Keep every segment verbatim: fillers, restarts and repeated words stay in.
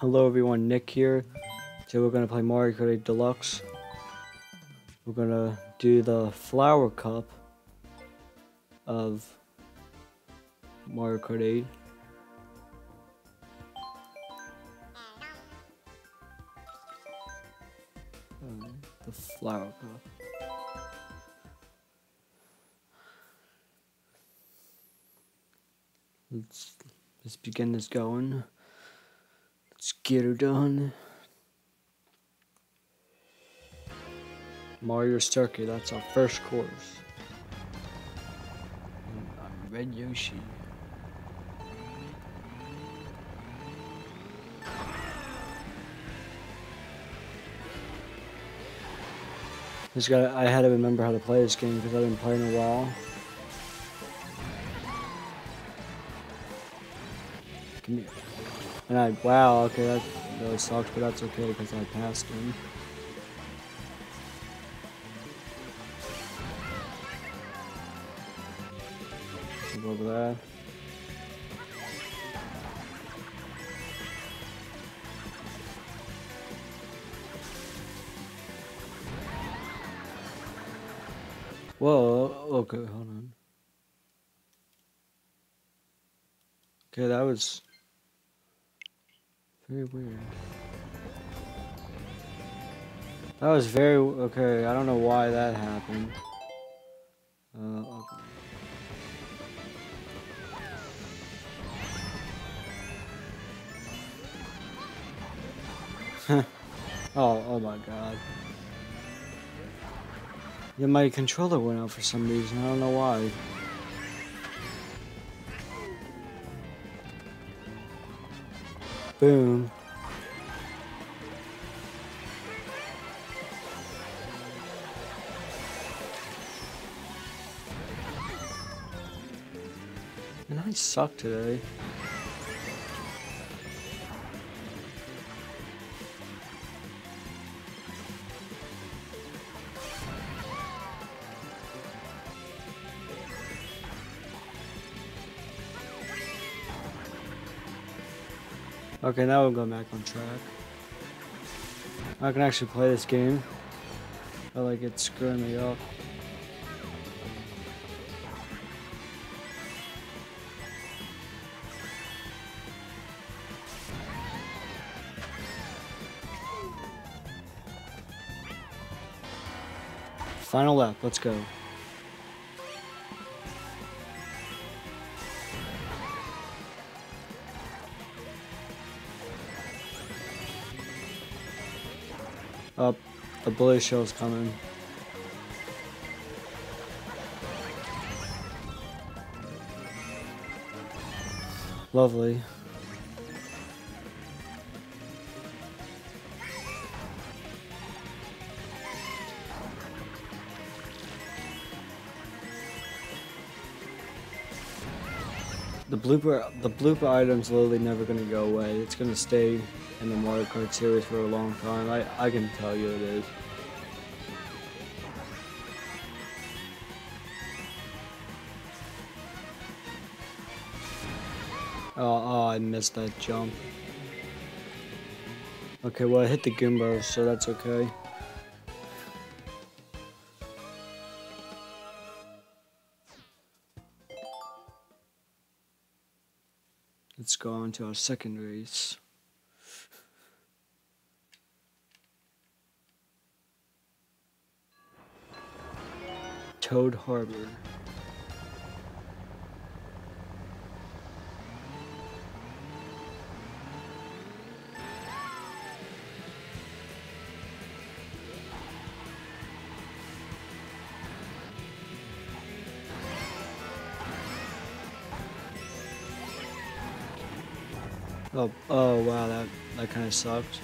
Hello everyone, Nick here. Today we're gonna play Mario Kart eight Deluxe. We're gonna do the flower cup of Mario Kart eight. Uh, the flower cup. Let's let's begin this going. Let's get her done. Mario's Turkey, that's our first course. And Red Yoshi. This guy, I had to remember how to play this game because I didn't play in a while. Come here. And I, wow, okay, that really sucks, but that's okay because I passed him. Go over there. Whoa, okay, hold on. Okay, that was very weird. That was very, okay, I don't know why that happened. Uh, okay. oh, oh my god. Yeah, my controller went out for some reason, I don't know why. Boom. And I suck today. Okay, now we'll go back on track. I can actually play this game. I like it's screwing me up. Final lap, let's go. Up, the blue shell's coming. Lovely. The blooper, the blooper item's literally never gonna go away. It's gonna stay in the Mario Kart series for a long time. I, I can tell you it is. Oh, oh, I missed that jump. Okay, well I hit the Goomba, so that's okay. Let's go on to our second race. Code Harbor. Oh, oh wow, that, that kind of sucked.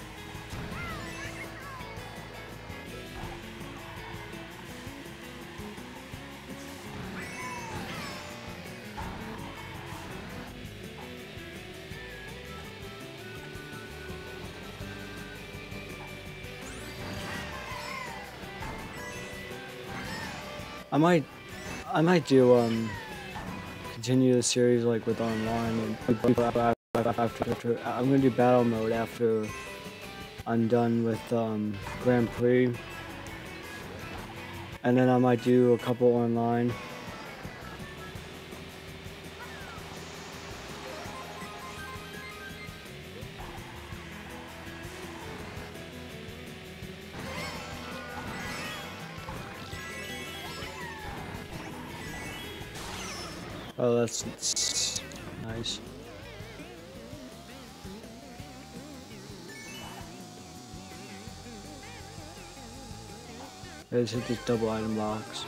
I might, I might do um, continue the series like with online and. after, I'm gonna do battle mode after I'm done with um, Grand Prix, and then I might do a couple online. Oh, that's, that's nice. I just hit this double item box.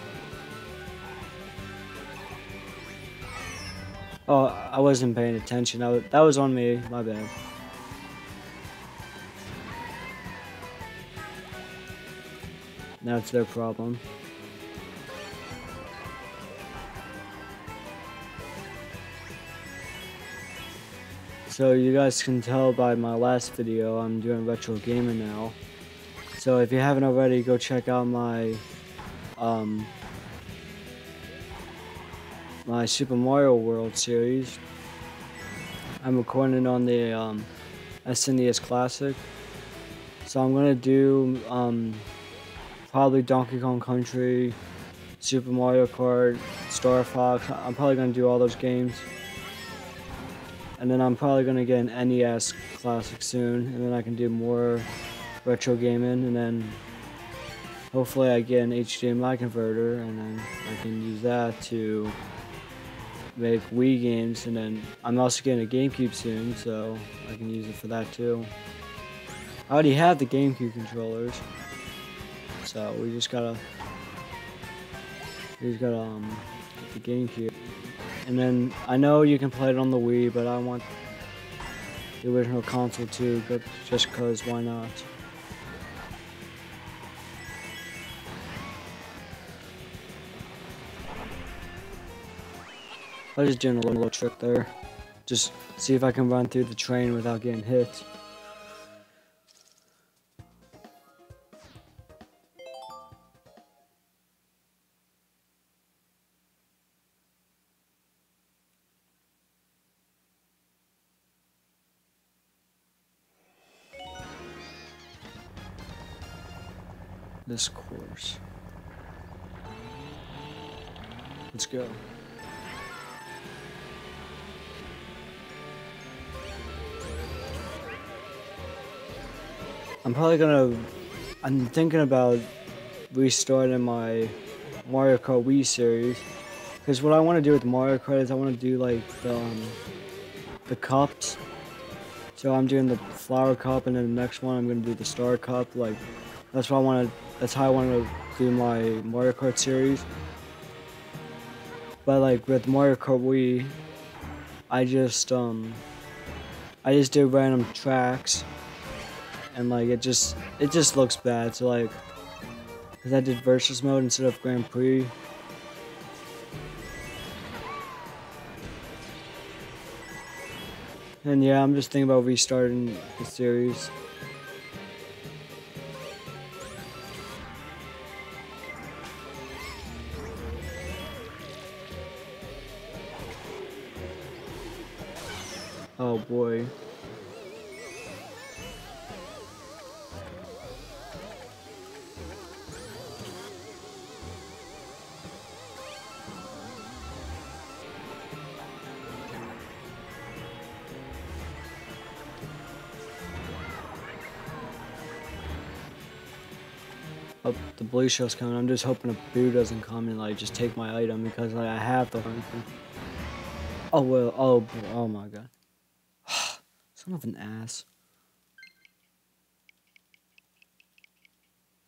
Oh, I wasn't paying attention. I was, that was on me. My bad. Now it's their problem. So you guys can tell by my last video, I'm doing retro gaming now. So if you haven't already, go check out my um, my Super Mario World series. I'm recording on the um, S N E S Classic. So I'm gonna do um, probably Donkey Kong Country, Super Mario Kart, Star Fox. I'm probably gonna do all those games. And then I'm probably gonna get an N E S Classic soon, and then I can do more retro gaming, and then hopefully I get an H D M I converter, and then I can use that to make Wii games, and then I'm also getting a GameCube soon, so I can use it for that too. I already have the GameCube controllers, so we just gotta, we just gotta um, get the GameCube. And then, I know you can play it on the Wii, but I want the original console too, but just cause, why not? I was just doing a little, little trick there. Just see if I can run through the train without getting hit. This course. Let's go. I'm probably gonna, I'm thinking about restarting my Mario Kart Wii series, because what I want to do with Mario Kart is I want to do like the, um, the cups. So I'm doing the flower cup, and then the next one I'm gonna do the star cup. Like that's what I want to. That's how I want to do my Mario Kart series. But like with Mario Kart Wii, I just um, I just do random tracks, and like it just it just looks bad. So like, cause I did versus mode instead of Grand Prix. And yeah, I'm just thinking about restarting the series. Oh boy. Oh, the blue shell's coming. I'm just hoping a boo doesn't come and like just take my item, because like I have the one. Oh well. Oh. Oh my god. Son of an ass.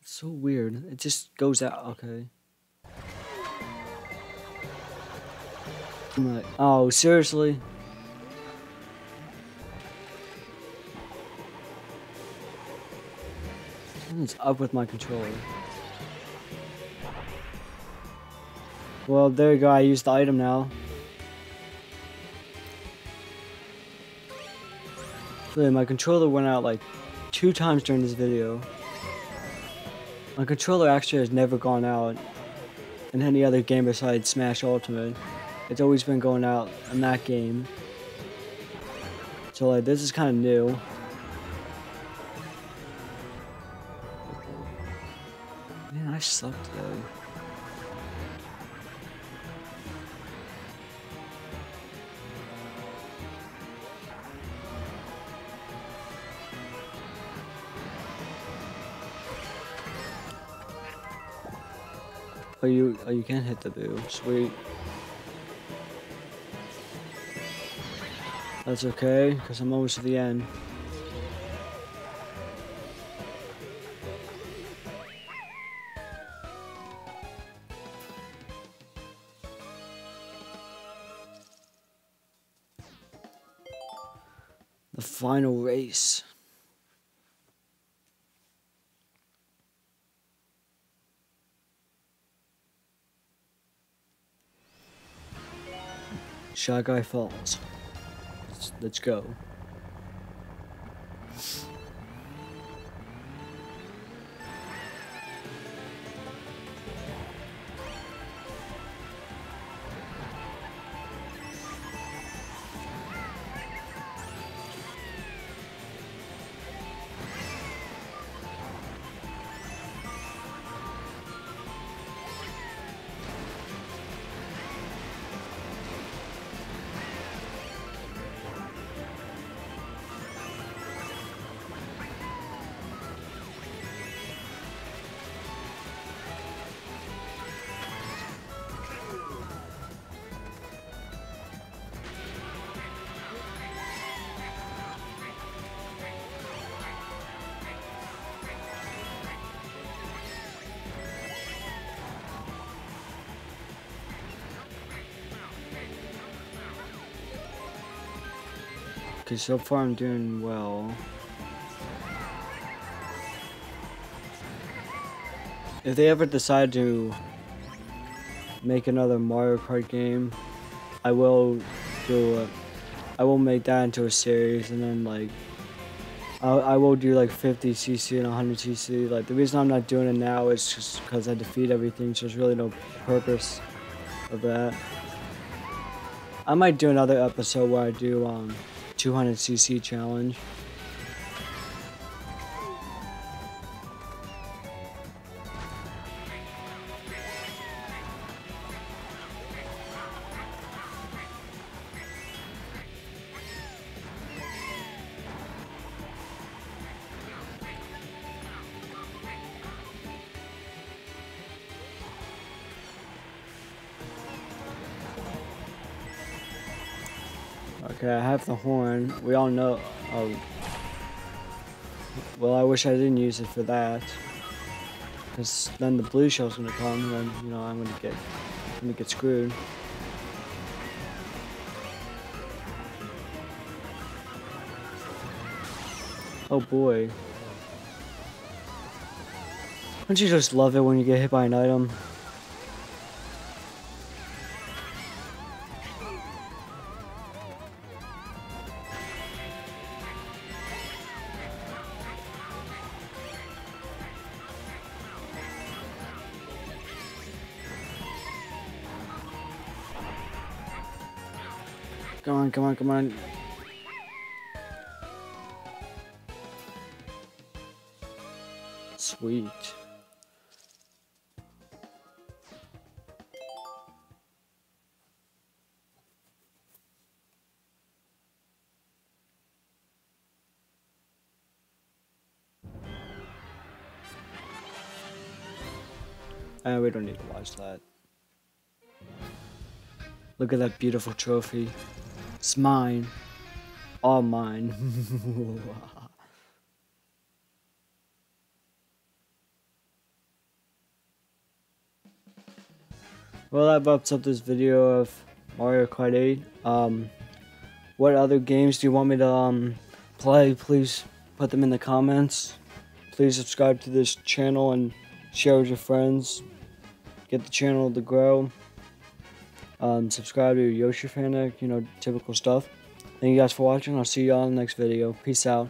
It's so weird. It just goes out. Okay. I'm like, oh, seriously? Something's up with my controller. Well, there you go. I used the item now. My controller went out like two times during this video. My controller actually has never gone out in any other game besides Smash Ultimate. It's always been going out in that game. So like this is kind of new. Man, I slept though. Oh, you, oh, you can hit the boo. Sweet. That's okay, because I'm almost at the end. The final race. Shy Guy Falls. Let's, let's go. Okay, so far I'm doing well. If they ever decide to make another Mario Kart game, I will do a, I will make that into a series, and then like I, I will do like fifty C C and one hundred C C. Like the reason I'm not doing it now is just because I defeat everything, so there's really no purpose of that. I might do another episode where I do um. two hundred C C challenge. Okay, I have the horn. We all know. Oh. Well, I wish I didn't use it for that, because then the blue shell's gonna come, and then you know I'm gonna get, I'm gonna get screwed. Oh boy! Don't you just love it when you get hit by an item? Come on, come on, come on. Sweet. Uh, we don't need to watch that. Look at that beautiful trophy. It's mine. All mine. Well, that wraps up this video of Mario Kart eight. Um, what other games do you want me to um, play? Please put them in the comments. Please subscribe to this channel and share with your friends. Get the channel to grow. Um, subscribe to Yoshi Fanatic, you know, typical stuff. Thank you guys for watching. I'll see you all in the next video. Peace out.